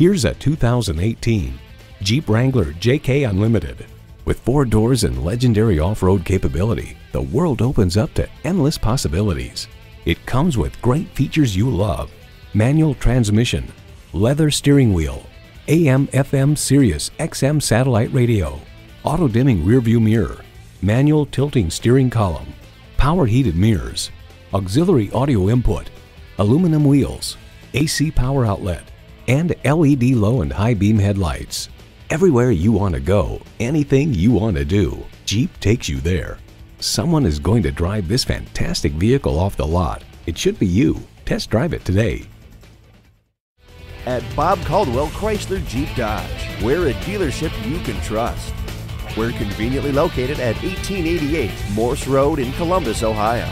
Here's a 2018 Jeep Wrangler JK Unlimited. With 4 doors and legendary off-road capability, the world opens up to endless possibilities. It comes with great features you love: manual transmission, leather steering wheel, AM/FM Sirius XM satellite radio, auto-dimming rearview mirror, manual tilting steering column, power heated mirrors, auxiliary audio input, aluminum wheels, AC power outlet, and LED low and high beam headlights. Everywhere you want to go, anything you want to do, Jeep takes you there. Someone is going to drive this fantastic vehicle off the lot. It should be you. Test drive it today. At Bob Caldwell Chrysler Jeep Dodge, we're a dealership you can trust. We're conveniently located at 1888 Morse Road in Columbus, Ohio.